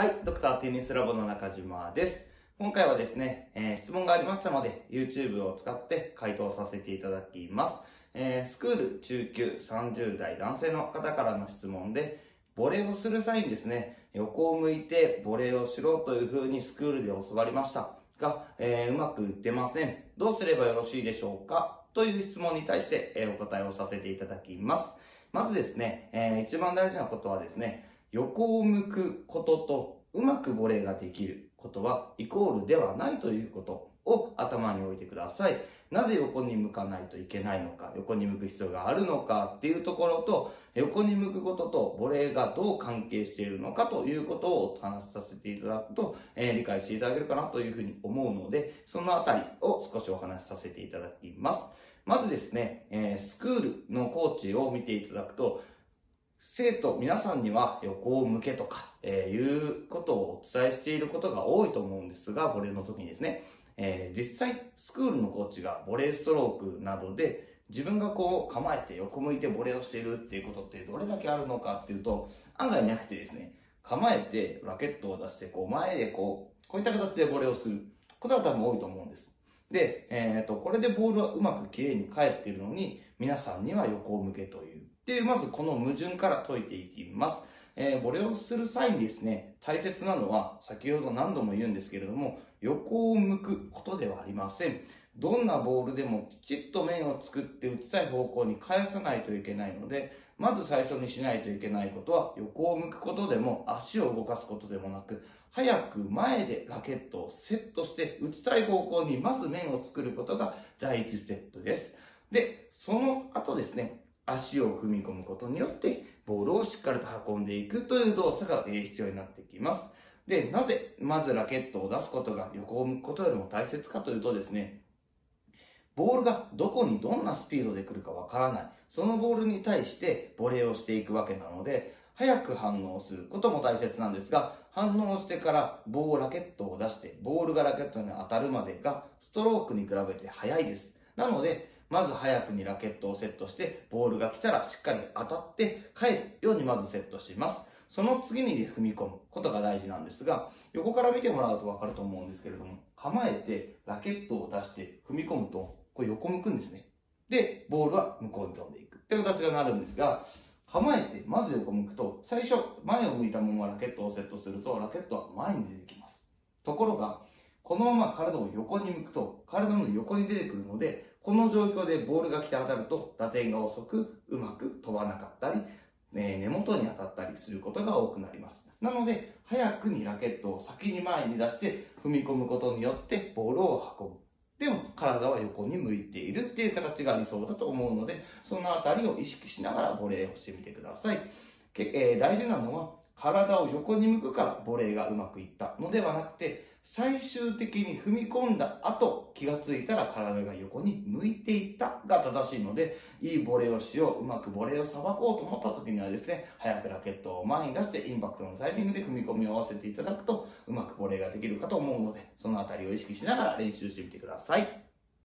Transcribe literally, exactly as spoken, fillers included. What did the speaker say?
はい、ドクターテニスラボの中島です。今回はですね、えー、質問がありましたので、YouTube を使って回答させていただきます。えー、スクール中級さんじゅうだい男性の方からの質問で、ボレーをする際にですね、横を向いてボレーをしろという風にスクールで教わりましたが、えー、うまく打ってません。どうすればよろしいでしょうかという質問に対して、えー、お答えをさせていただきます。まずですね、えー、一番大事なことはですね、横を向くこととうまくボレーができることはイコールではないということを頭に置いてください。なぜ横に向かないといけないのか、横に向く必要があるのかっていうところと、横に向くこととボレーがどう関係しているのかということをお話しさせていただくと、えー、理解していただけるかなというふうに思うので、そのあたりを少しお話しさせていただきます。まずですね、えー、スクールのコーチを見ていただくと、生徒皆さんには横を向けとか、えー、いうことをお伝えしていることが多いと思うんですが、ボレーの時にですね、えー、実際スクールのコーチがボレーストロークなどで自分がこう構えて横向いてボレーをしているっていうことってどれだけあるのかっていうと、案外なくてですね、構えてラケットを出してこう前でこう、こういった形でボレーをすることが多分多いと思うんです。で、えーと、これでボールはうまくきれいに返っているのに、皆さんには横を向けという。で、まずこの矛盾から解いていきます。えー、ボレーをする際にですね、大切なのは、先ほど何度も言うんですけれども、横を向くことではありません。どんなボールでもきちっと面を作って打ちたい方向に返さないといけないので、まず最初にしないといけないことは、横を向くことでも足を動かすことでもなく、早く前でラケットをセットして打ちたい方向にまず面を作ることが第一ステップです。で、その後ですね、足を踏み込むことによって、ボールをしっかりと運んでいくという動作が必要になってきます。で、なぜ、まずラケットを出すことが横を向くことよりも大切かというとですね、ボールがどこにどんなスピードで来るかわからない。そのボールに対してボレーをしていくわけなので、早く反応することも大切なんですが、反応してから棒をラケットを出して、ボールがラケットに当たるまでがストロークに比べて早いです。なので、まず早くにラケットをセットして、ボールが来たらしっかり当たって返るようにまずセットします。その次に踏み込むことが大事なんですが、横から見てもらうとわかると思うんですけれども、構えてラケットを出して踏み込むと、これ横向くんですね。で、ボールは向こうに飛んでいくっていう形になるんですが、構えてまず横向くと、最初前を向いたままラケットをセットすると、ラケットは前に出てきます。ところが、このまま体を横に向くと、体の横に出てくるので、この状況でボールが来て当たると打点が遅く、うまく飛ばなかったり、えー、根元に当たったりすることが多くなります。なので、早くにラケットを先に前に出して踏み込むことによってボールを運ぶ。でも、体は横に向いているっていう形が理想だと思うので、そのあたりを意識しながらボレーをしてみてください。けえー、大事なのは、体を横に向くからボレーがうまくいったのではなくて、最終的に踏み込んだ後、気がついたら体が横に向いていったが正しいので、いいボレーをしよう、うまくボレーをさばこうと思った時にはですね、早くラケットを前に出してインパクトのタイミングで踏み込みを合わせていただくと、うまくボレーができるかと思うので、そのあたりを意識しながら練習してみてください。